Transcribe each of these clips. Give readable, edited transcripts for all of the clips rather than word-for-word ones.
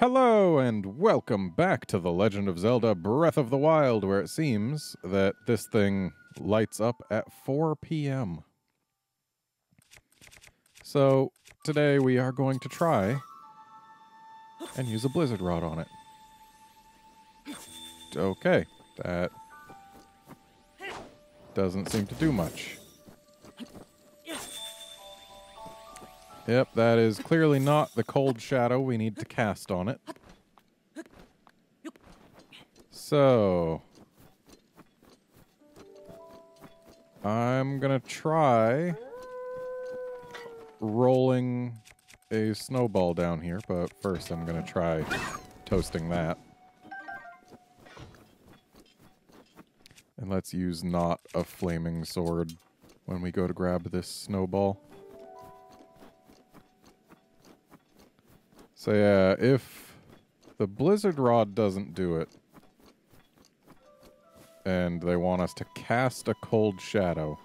Hello and welcome back to The Legend of Zelda: Breath of the Wild, where it seems that this thing lights up at 4 p.m. So today we are going to try and use a blizzard rod on it. Okay, that doesn't seem to do much. Yep, that is clearly not the cold shadow we need to cast on it. So I'm gonna try rolling a snowball down here, but first I'm gonna try toasting that. And let's use not a flaming sword when we go to grab this snowball. So yeah, if the blizzard rod doesn't do it, and they want us to cast a cold shadow,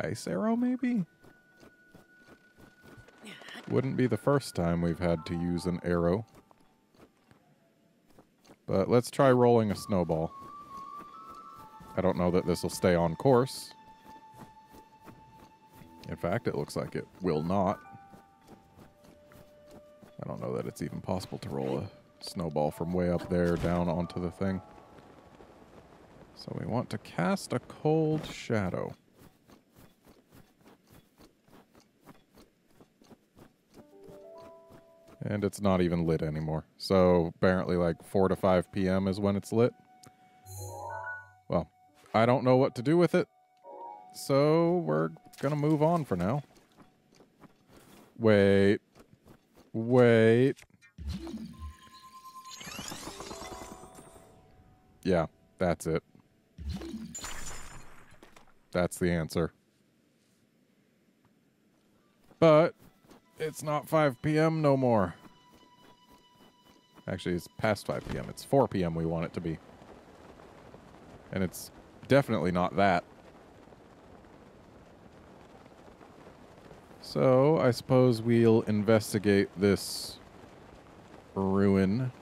ice arrow maybe? Wouldn't be the first time we've had to use an arrow. But let's try rolling a snowball. I don't know that this will stay on course. In fact, it looks like it will not. I don't know that it's even possible to roll a snowball from way up there down onto the thing. So we want to cast a cold shadow. And it's not even lit anymore. So apparently like 4 to 5 p.m. is when it's lit. Well, I don't know what to do with it. So we're gonna move on for now. Wait. Yeah, that's it. That's the answer. But it's not 5 p.m. no more. Actually, it's past 5 p.m. It's 4 p.m. we want it to be. And it's definitely not that. So I suppose we'll investigate this ruin,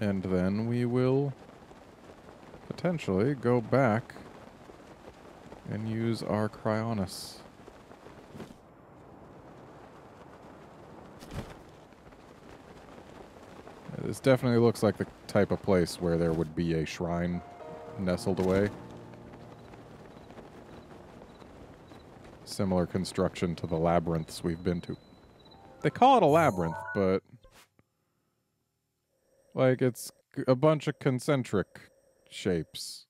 and then we will potentially go back and use our Cryonis. This definitely looks like the type of place where there would be a shrine nestled away. Similar construction to the labyrinths we've been to. They call it a labyrinth, but like it's a bunch of concentric shapes.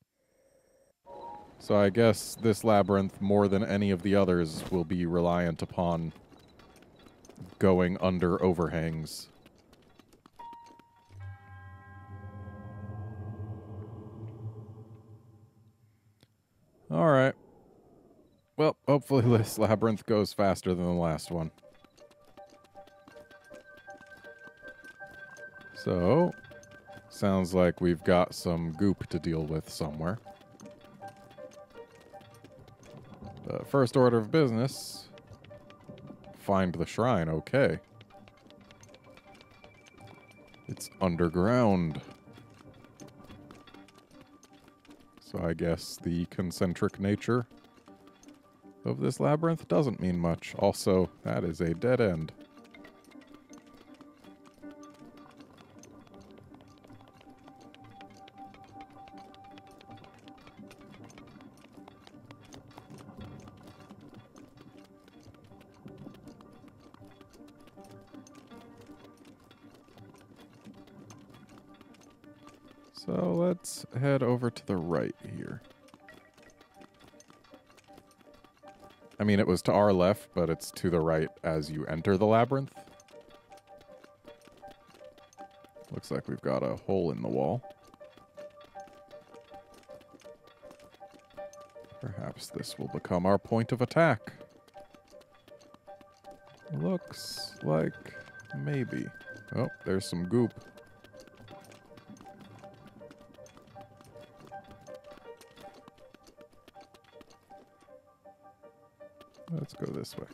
So I guess this labyrinth, more than any of the others, will be reliant upon going under overhangs. All right. Well, hopefully this labyrinth goes faster than the last one. So, sounds like we've got some goop to deal with somewhere. But first order of business, find the shrine, okay. It's underground. So I guess the concentric nature of this labyrinth doesn't mean much. Also, that is a dead end. So let's head over to the right here. I mean, it was to our left, but it's to the right as you enter the labyrinth. Looks like we've got a hole in the wall. Perhaps this will become our point of attack. Looks like maybe. Oh, there's some goop. Let's go this way.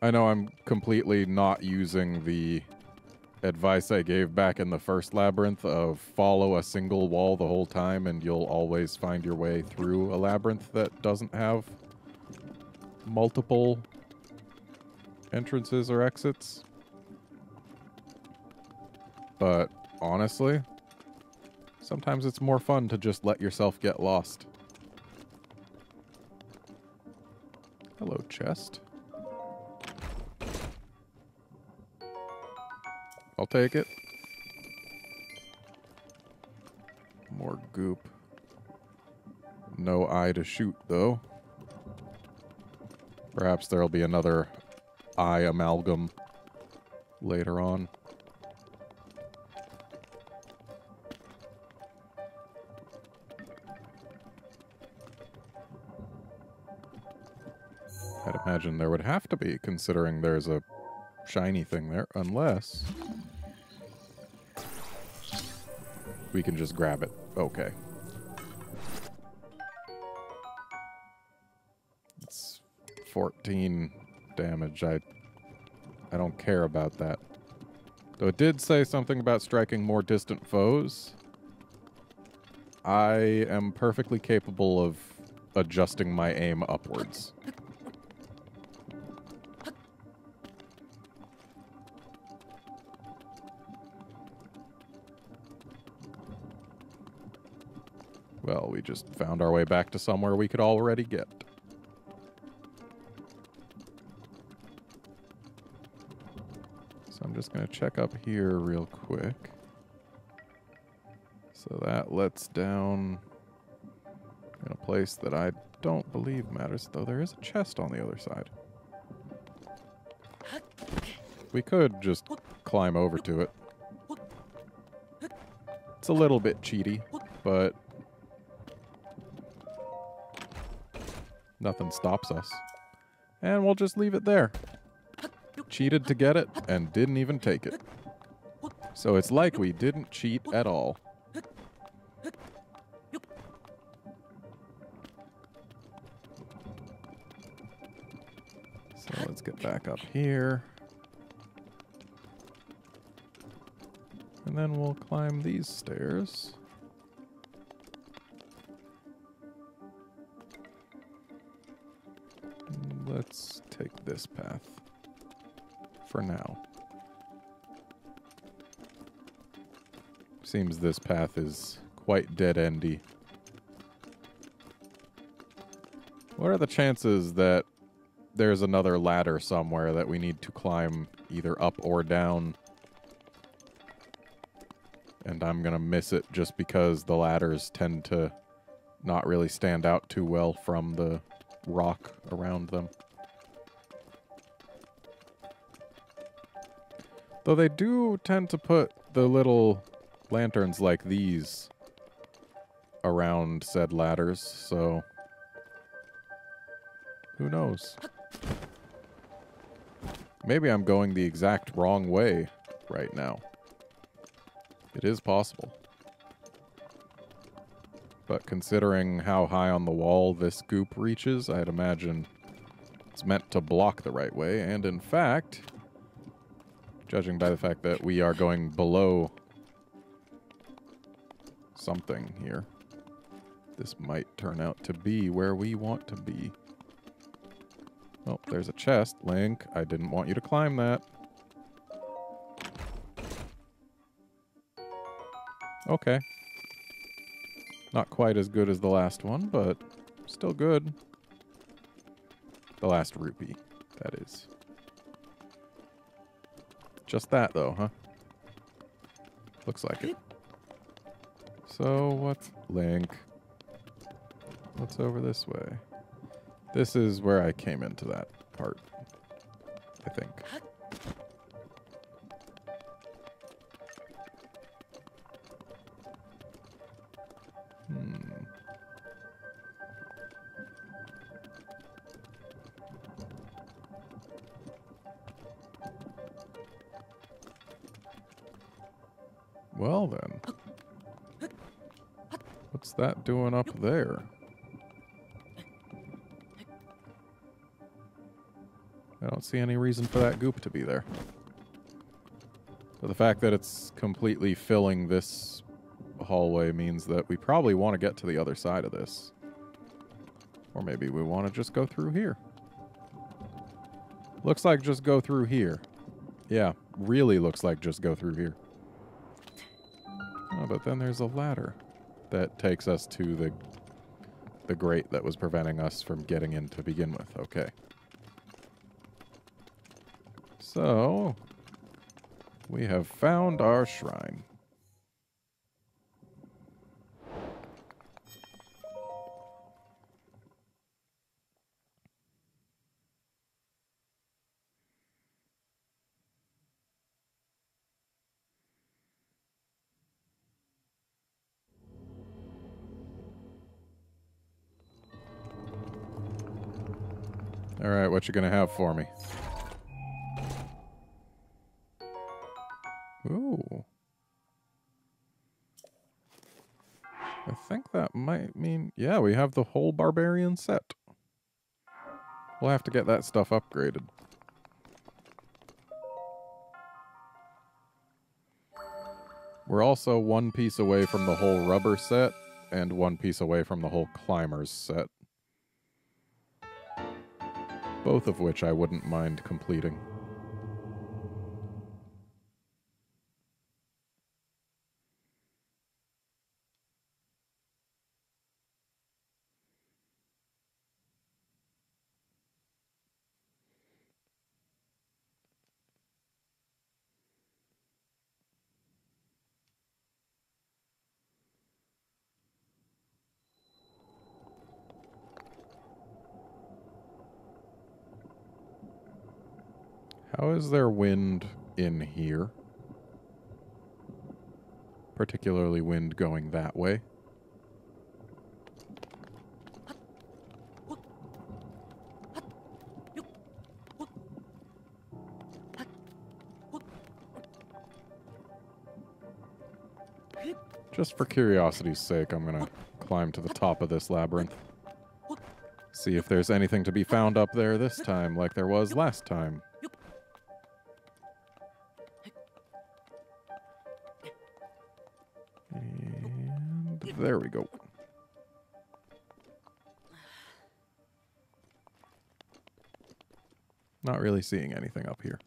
I know I'm completely not using the advice I gave back in the first labyrinth of follow a single wall the whole time and you'll always find your way through a labyrinth that doesn't have multiple entrances or exits. But honestly, sometimes it's more fun to just let yourself get lost. Hello, chest. I'll take it. More goop. No eye to shoot, though. Perhaps there'll be another eye amalgam later on. I'd imagine there would have to be, considering there's a shiny thing there, unless... we can just grab it. Okay. It's 14 damage. I don't care about that. Though it did say something about striking more distant foes. I am perfectly capable of adjusting my aim upwards. Well, we just found our way back to somewhere we could already get. So I'm just going to check up here real quick. So that lets down in a place that I don't believe matters, though there is a chest on the other side. We could just climb over to it. It's a little bit cheaty, but... nothing stops us. And we'll just leave it there. Cheated to get it and didn't even take it. So it's like we didn't cheat at all. So let's get back up here. And then we'll climb these stairs. Let's take this path for now. Seems this path is quite dead-endy. What are the chances that there's another ladder somewhere that we need to climb either up or down? And I'm gonna miss it just because the ladders tend to not really stand out too well from the rock around them. Though they do tend to put the little lanterns like these around said ladders, so who knows? Maybe I'm going the exact wrong way right now. It is possible. But considering how high on the wall this goop reaches, I'd imagine it's meant to block the right way. And in fact, judging by the fact that we are going below something here, this might turn out to be where we want to be. Oh, there's a chest. Link, I didn't want you to climb that. Okay. Not quite as good as the last one, but still good. The last rupee, that is. Just that, though, huh? Looks like it. So, what's Link? What's over this way? This is where I came into that part, I think. Well then, what's that doing up there? I don't see any reason for that goop to be there. So the fact that it's completely filling this hallway means that we probably want to get to the other side of this. Or maybe we want to just go through here. Looks like just go through here. Yeah, really looks like just go through here. Oh, but then there's a ladder that takes us to the grate that was preventing us from getting in to begin with. Okay. So, we have found our shrine. All right, what you gonna have for me? Ooh. I think that might mean... Yeah, we have the whole barbarian set. We'll have to get that stuff upgraded. We're also one piece away from the whole rubber set and one piece away from the whole climbers set. Both of which I wouldn't mind completing. How is there wind in here? Particularly wind going that way. Just for curiosity's sake, I'm gonna climb to the top of this labyrinth. See if there's anything to be found up there this time, like there was last time. There we go. Not really seeing anything up here.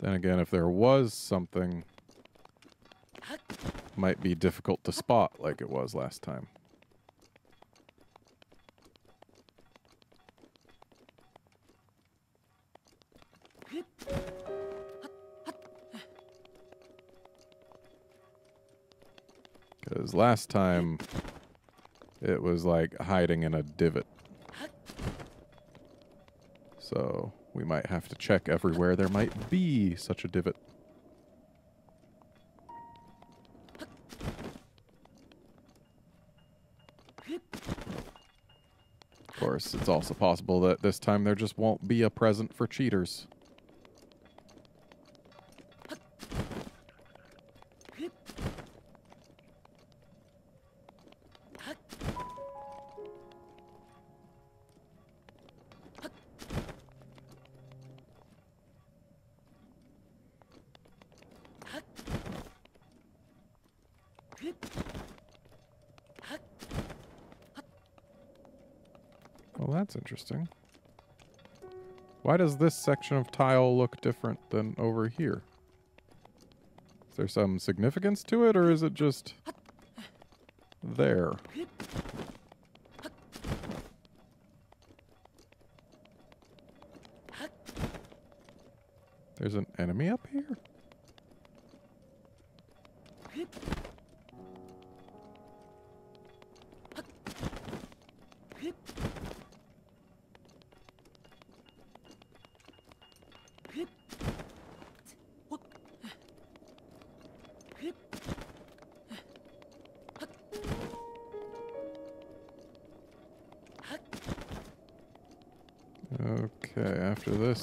Then again, if there was something, might be difficult to spot like it was last time. Because last time, it was like hiding in a divot. So, we might have to check everywhere there might be such a divot. Of course, it's also possible that this time there just won't be a present for cheaters. Interesting. Why does this section of tile look different than over here? Is there some significance to it, or is it just there? There's an enemy up here?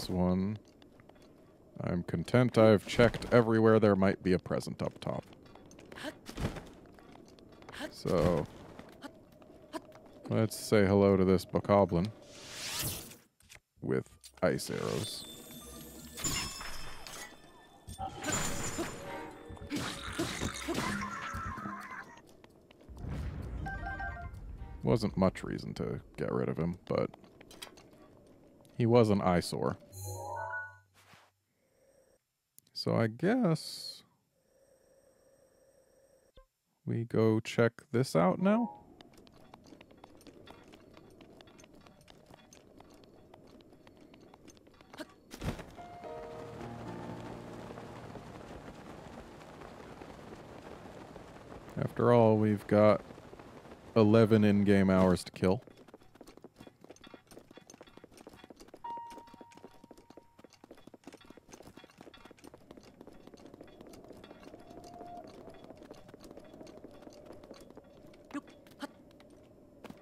One. I'm content I've checked everywhere there might be a present up top. So Let's say hello to this Bokoblin with ice arrows. Wasn't much reason to get rid of him, but he was an eyesore. So I guess we go check this out now. After all, we've got 11 in-game hours to kill.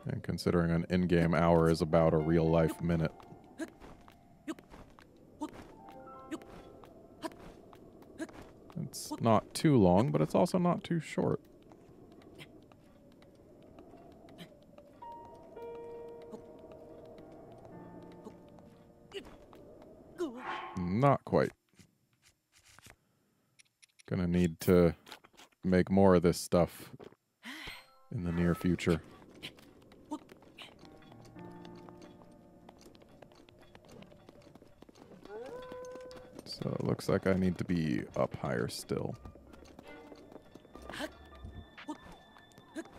And considering an in-game hour is about a real-life minute. It's not too long, but it's also not too short. Not quite. Gonna need to make more of this stuff in the near future. So it looks like I need to be up higher still.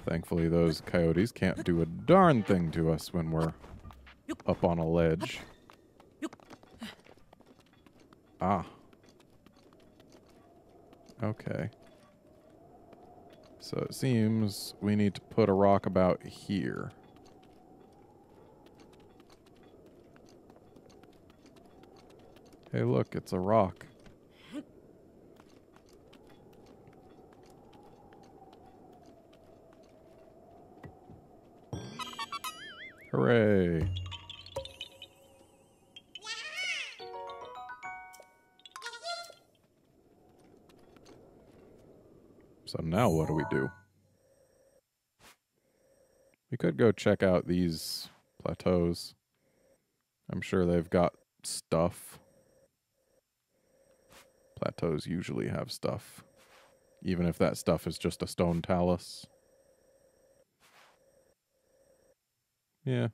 Thankfully, those coyotes can't do a darn thing to us when we're up on a ledge. Ah. Okay. So it seems we need to put a rock about here. Hey, look, it's a rock. Hooray. So now what do? We could go check out these plateaus. I'm sure they've got stuff. Plateaus usually have stuff. Even if that stuff is just a stone talus. Yeah.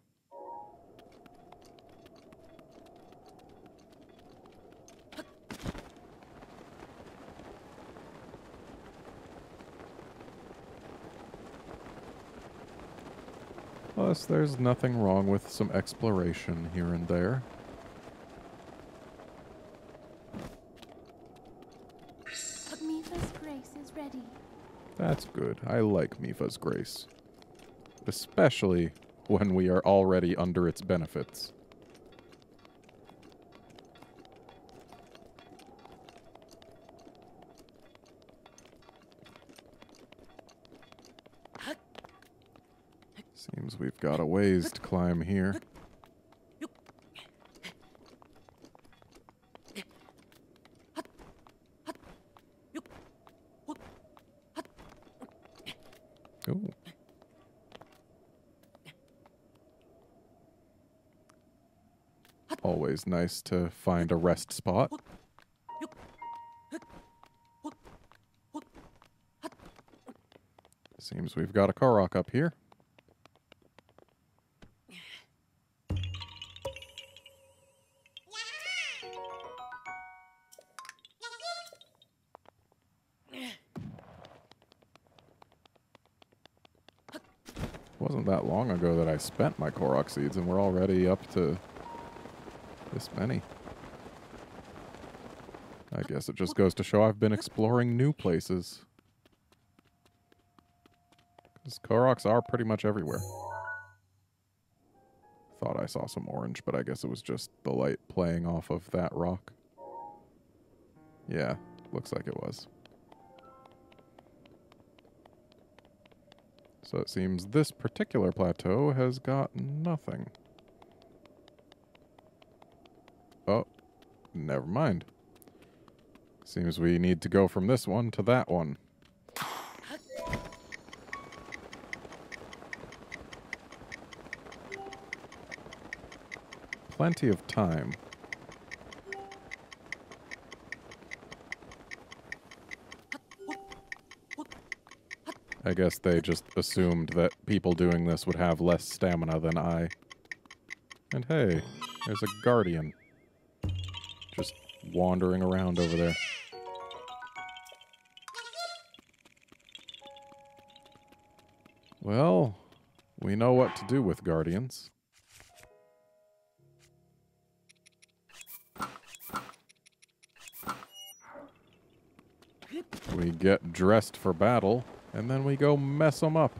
Plus, there's nothing wrong with some exploration here and there. Mipha's grace is ready. That's good. I like Mipha's grace. Especially when we are already under its benefits. Seems we've got a ways to climb here. Ooh. Always nice to find a rest spot. Seems we've got a Korok up here. Wasn't that long ago that I spent my Korok seeds, and we're already up to this many. I guess it just goes to show I've been exploring new places. Because Koroks are pretty much everywhere. Thought I saw some orange, but I guess it was just the light playing off of that rock. Yeah, looks like it was. So it seems this particular plateau has got nothing. Oh, never mind. Seems we need to go from this one to that one. plenty of time. I guess they just assumed that people doing this would have less stamina than I. And hey, there's a guardian. Just wandering around over there. Well, we know what to do with guardians. We get dressed for battle, and then we go mess them up.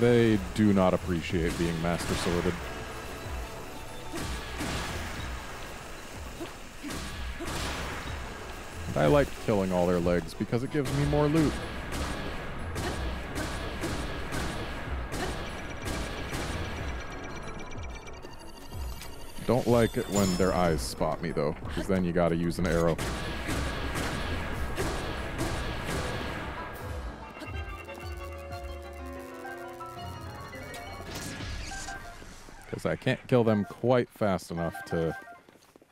They do not appreciate being master sworded. And I like killing all their legs because it gives me more loot. Don't like it when their eyes spot me though, because then you gotta use an arrow. I can't kill them quite fast enough to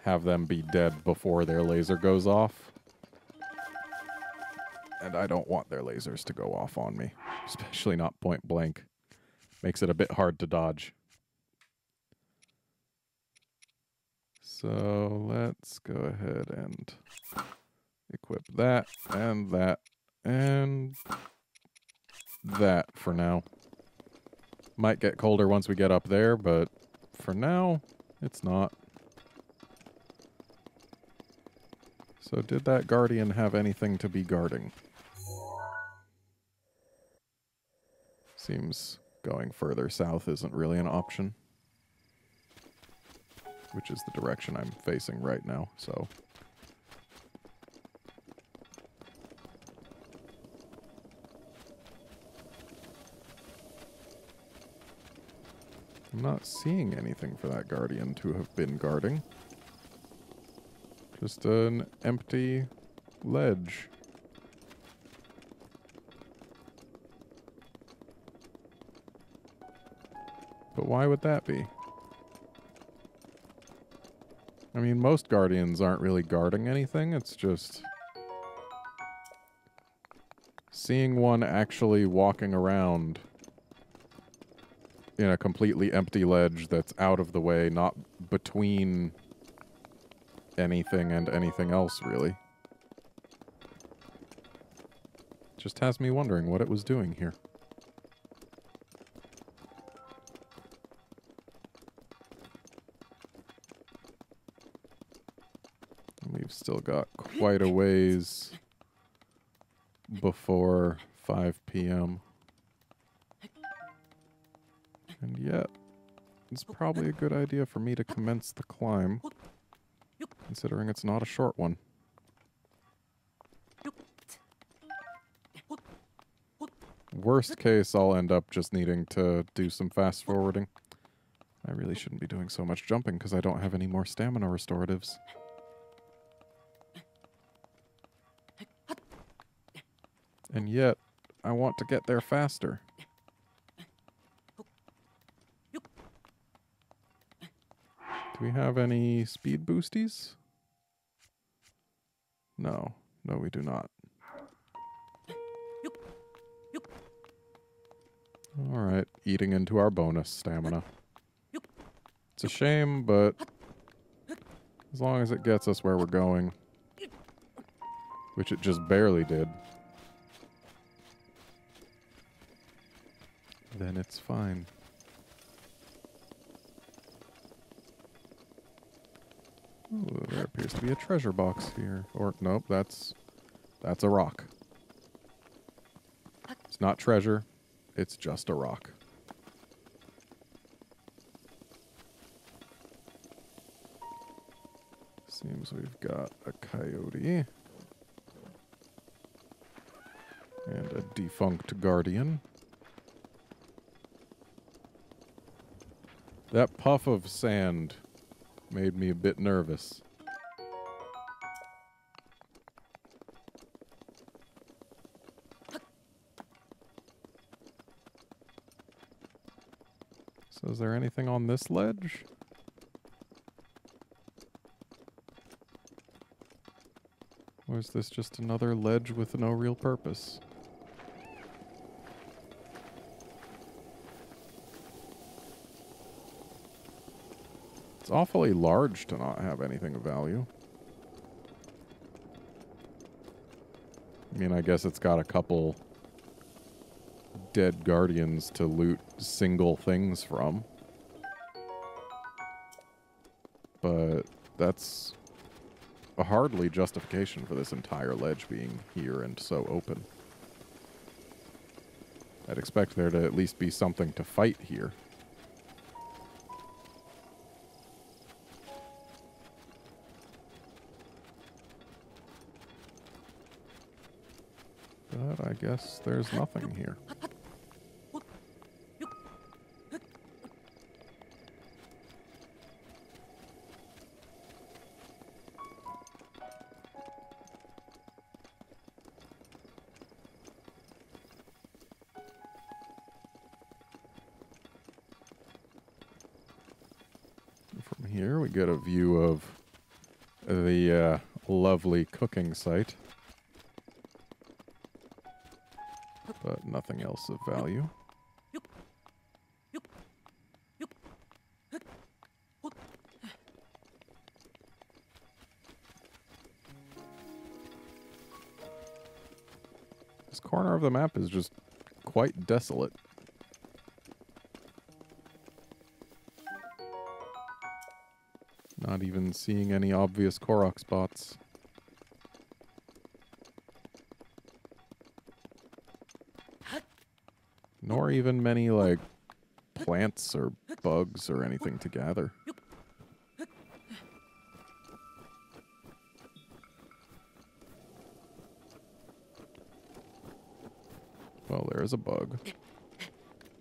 have them be dead before their laser goes off. And I don't want their lasers to go off on me, especially not point blank. Makes it a bit hard to dodge. So let's go ahead and equip that and that for now. Might get colder once we get up there, but for now, it's not. So did that guardian have anything to be guarding? Seems going further south isn't really an option. Which is the direction I'm facing right now, so... I'm not seeing anything for that guardian to have been guarding. Just an empty ledge. But why would that be? I mean, most guardians aren't really guarding anything. It's just seeing one actually walking around in a completely empty ledge that's out of the way, not between anything and anything else, really. Just has me wondering what it was doing here. We've still got quite a ways before 5 p.m. And yet, it's probably a good idea for me to commence the climb, considering it's not a short one. Worst case, I'll end up just needing to do some fast forwarding. I really shouldn't be doing so much jumping because I don't have any more stamina restoratives. And yet, I want to get there faster. Do we have any speed boosties? No. No, we do not. Alright, eating into our bonus stamina. It's a shame, but as long as it gets us where we're going, which it just barely did, then it's fine. Ooh, there appears to be a treasure box here. Or, nope, that's a rock. It's not treasure, it's just a rock. Seems we've got a coyote. And a defunct guardian. That puff of sand made me a bit nervous. So is there anything on this ledge? Or is this just another ledge with no real purpose? It's awfully large to not have anything of value. I mean, I guess it's got a couple dead guardians to loot single things from. But that's hardly justification for this entire ledge being here and so open. I'd expect there to at least be something to fight here. I guess there's nothing here. From here we get a view of the lovely cooking site. But nothing else of value. This corner of the map is just quite desolate. Not even seeing any obvious Korok spots. Nor even many, like, plants or bugs or anything to gather. Well, there is a bug.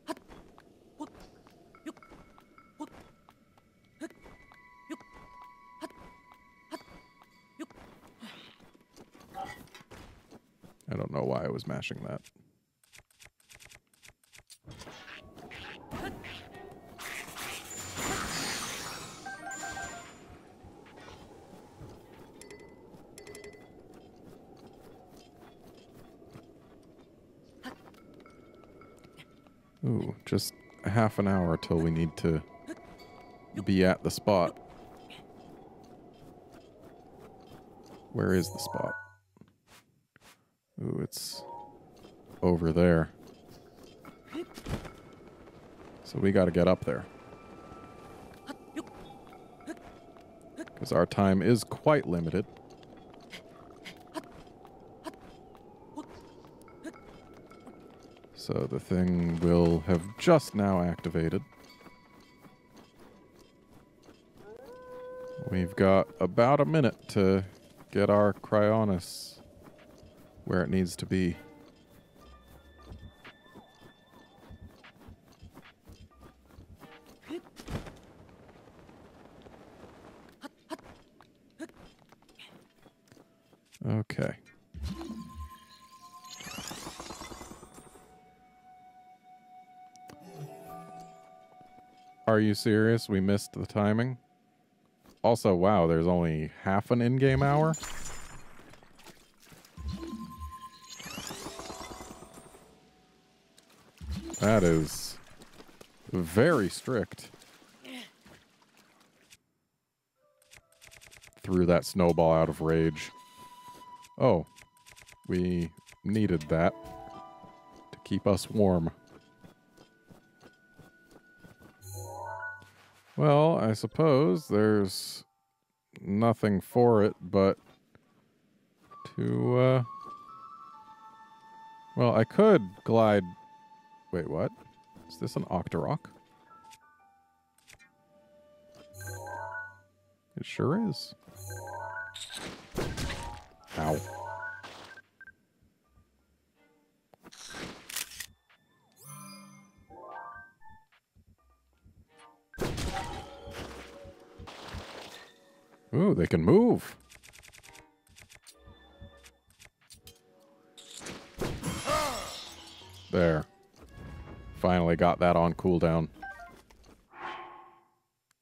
I don't know why I was mashing that. Ooh, just half an hour till we need to be at the spot. Where is the spot? Ooh, it's over there. So we gotta get up there. Because our time is quite limited. So the thing will have just now activated. We've got about a minute to get our Cryonis where it needs to be. Okay. Are you serious? We missed the timing. Also, wow, there's only half an in-game hour? That is very strict. Threw that snowball out of rage. Oh, we needed that to keep us warm. Well, I suppose there's nothing for it but to, well, I could glide... Wait, what? Is this an Octorok? It sure is. Ow. Ooh, they can move. There. Finally got that on cooldown.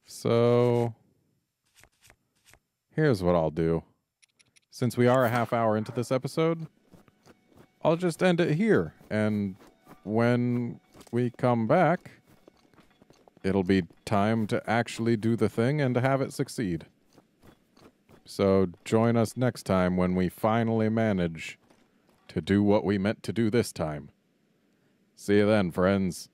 So here's what I'll do. Since we are a half hour into this episode, I'll just end it here. And when we come back, it'll be time to actually do the thing and to have it succeed. So join us next time when we finally manage to do what we meant to do this time. See you then, friends.